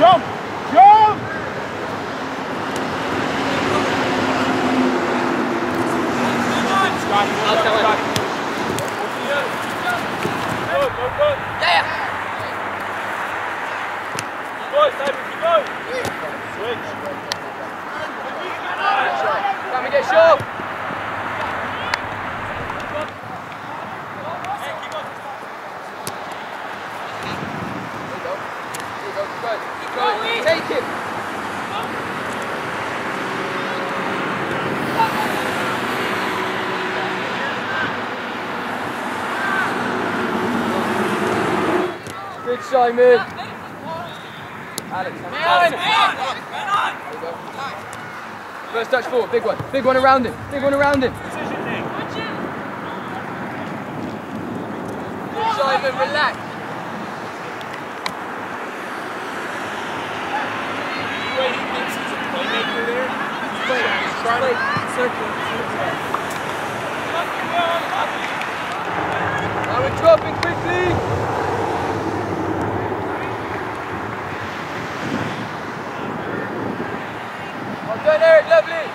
Jump! Jump! Simon. Alex, man on. First touch forward, big one around him, Decision there. Simon, relax. The way he thinks he's a playmaker there, he's trying to circle. Now we're dropping quickly. Good, Eric, lovely.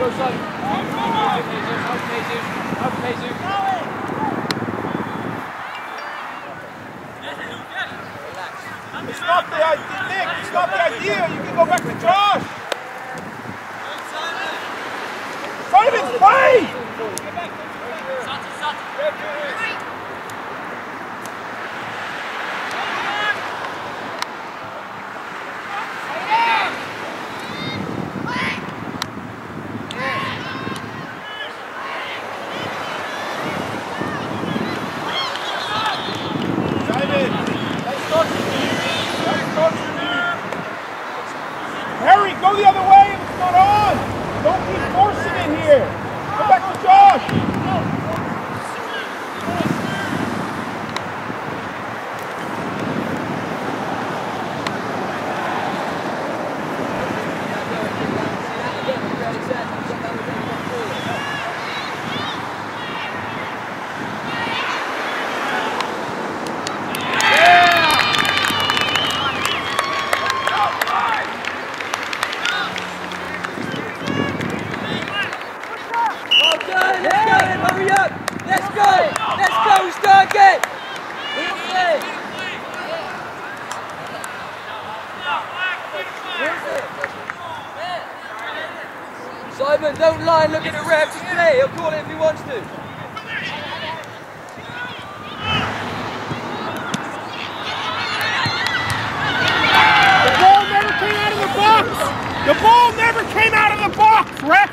Nick, stop the idea. You can go back to Josh. Simon's way. Simon, don't lie and look at the ref, just play, he'll call it if he wants to. The ball never came out of the box! The ball never came out of the box, ref!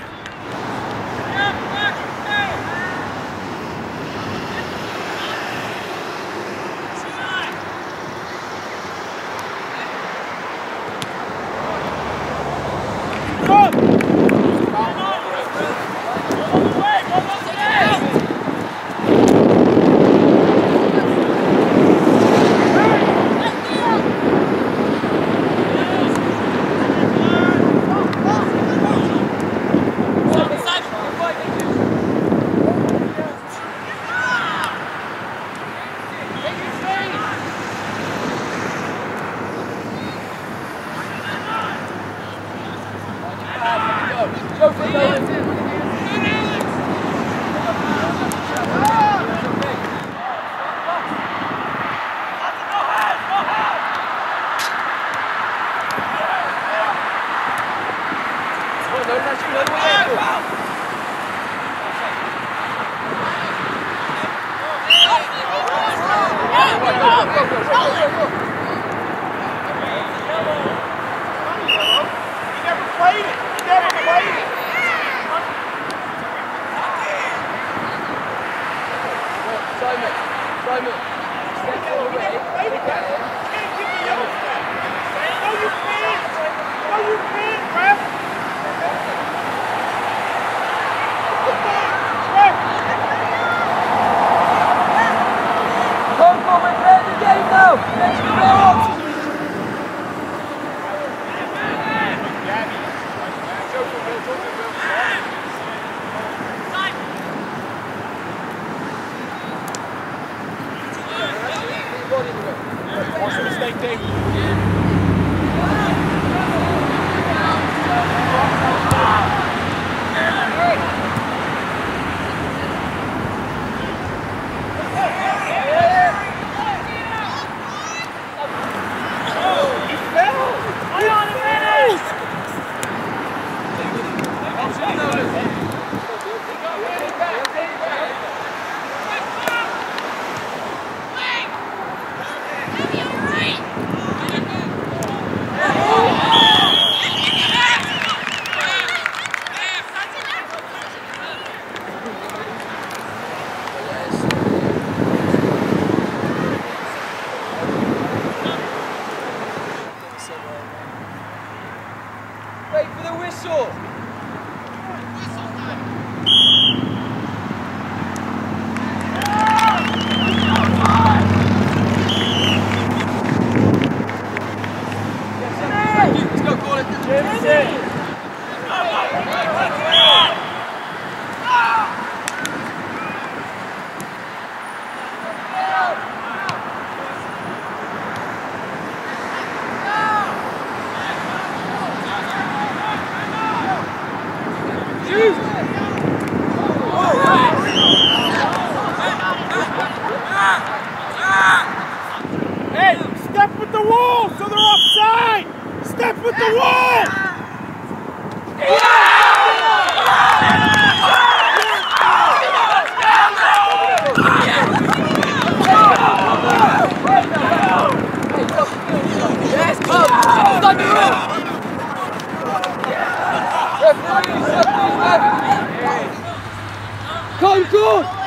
You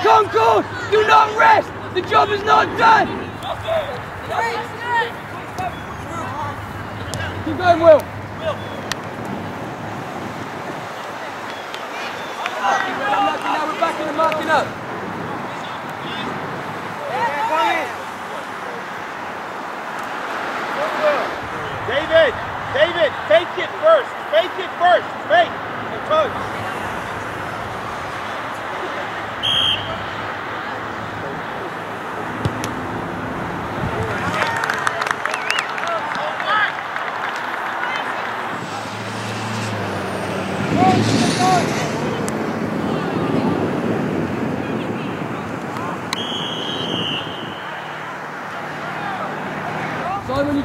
Come good, do not rest, the job is not done. Keep going, Will. Now we're back in the marking up. David, David, fake it first, fake, and coach.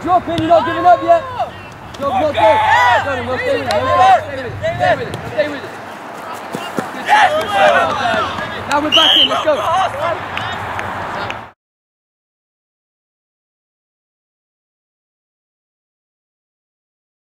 Drop in, you're not giving up yet. Drop, drop, drop. Stay with it. Now we're back in, let's go.